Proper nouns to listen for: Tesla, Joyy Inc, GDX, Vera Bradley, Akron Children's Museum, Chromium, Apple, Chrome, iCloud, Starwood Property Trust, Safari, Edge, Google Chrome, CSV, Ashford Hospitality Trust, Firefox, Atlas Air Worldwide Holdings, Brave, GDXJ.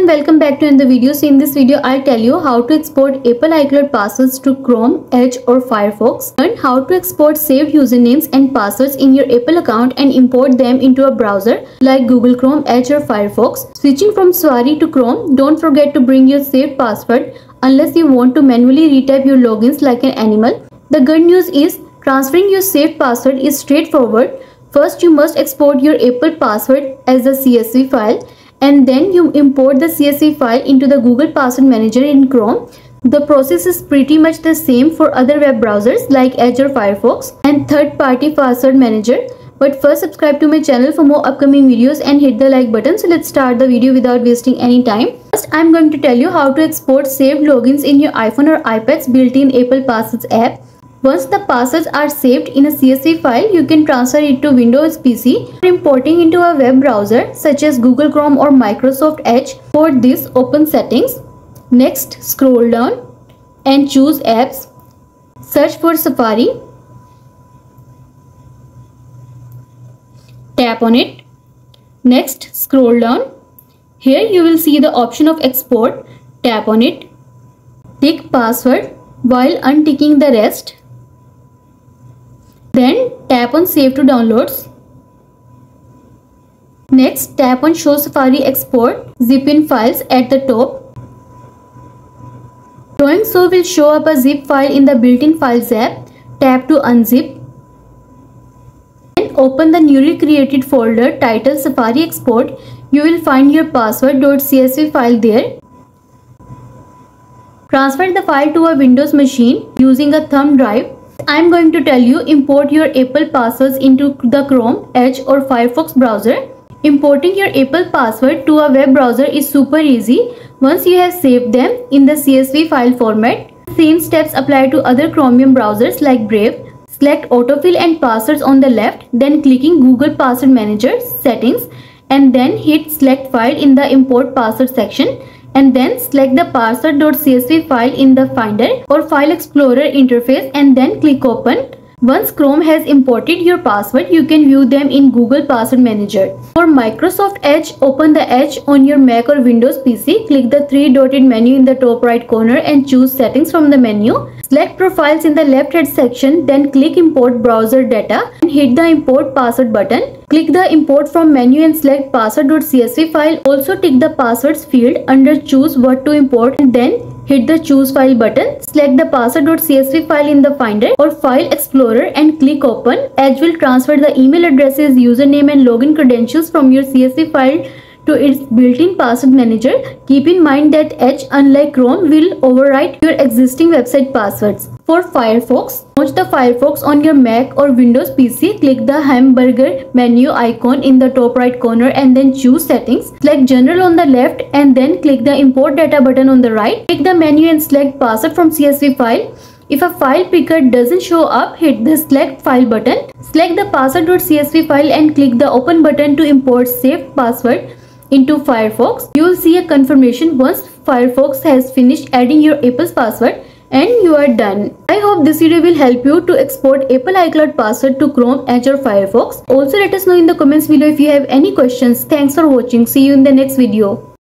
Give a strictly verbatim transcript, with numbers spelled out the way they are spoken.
everyone, welcome back to another video. So in this video I'll tell you how to export Apple iCloud passwords to Chrome, Edge or Firefox, and how to export saved usernames and passwords in your Apple account and import them into a browser like Google Chrome, Edge or Firefox. Switching from Safari to Chrome, don't forget to bring your saved password unless you want to manually retype your logins like an animal. The good news is transferring your saved password is straightforward. First you must export your Apple password as a C S V file, and then you import the C S V file into the Google Password Manager in Chrome. The process is pretty much the same for other web browsers like Edge or Firefox and third-party password manager. But first, subscribe to my channel for more upcoming videos and hit the like button. So let's start the video without wasting any time. First, I'm going to tell you how to export saved logins in your iPhone or iPad's built-in Apple Passwords app. Once the passwords are saved in a C S V file, you can transfer it to Windows P C. Importing into a web browser such as Google Chrome or Microsoft Edge, for this open Settings. Next, scroll down and choose Apps. Search for Safari. Tap on it. Next, scroll down. Here you will see the option of Export. Tap on it. Tick Password while unticking the rest. Then tap on Save to Downloads. Next, tap on Show Safari Export Zip in Files at the top. Doing so will show up a zip file in the built-in Files app. Tap to unzip. Then open the newly created folder titled Safari Export. You will find your password.csv file there. Transfer the file to a Windows machine using a thumb drive. I am going to tell you import your Apple passwords into the Chrome, Edge or Firefox browser. Importing your Apple password to a web browser is super easy once you have saved them in the C S V file format. Same steps apply to other Chromium browsers like Brave. Select Autofill and Passwords on the left, then clicking Google Password Manager Settings, and then hit Select File in the Import Password section, and then select the password.csv file in the Finder or File Explorer interface, and then click Open. Once Chrome has imported your password, you can view them in Google Password Manager. For Microsoft Edge, open the Edge on your Mac or Windows P C. Click the three dotted menu in the top right corner and choose Settings from the menu. Select Profiles in the left hand section, then click Import Browser Data and hit the Import Password button. Click the Import from menu and select password.csv file. Also tick the Passwords field under Choose what to import, and then hit the Choose File button. Select the password.csv file in the Finder or File Explorer and click Open. Edge will transfer the email addresses, username and login credentials from your C S V file to its built-in password manager. Keep in mind that Edge, unlike Chrome, will overwrite your existing website passwords. For Firefox, launch the Firefox on your Mac or Windows P C. Click the hamburger menu icon in the top right corner and then choose Settings. Select General on the left and then click the Import Data button on the right. Click the menu and select Password from C S V file. If a file picker doesn't show up, hit the Select File button. Select the password.csv file and click the Open button to import saved password into Firefox. You will see a confirmation once Firefox has finished adding your Apple's password, and you are done. I hope this video will help you to export Apple iCloud password to Chrome, Edge or Firefox. Also let us know in the comments below if you have any questions. Thanks for watching. See you in the next video.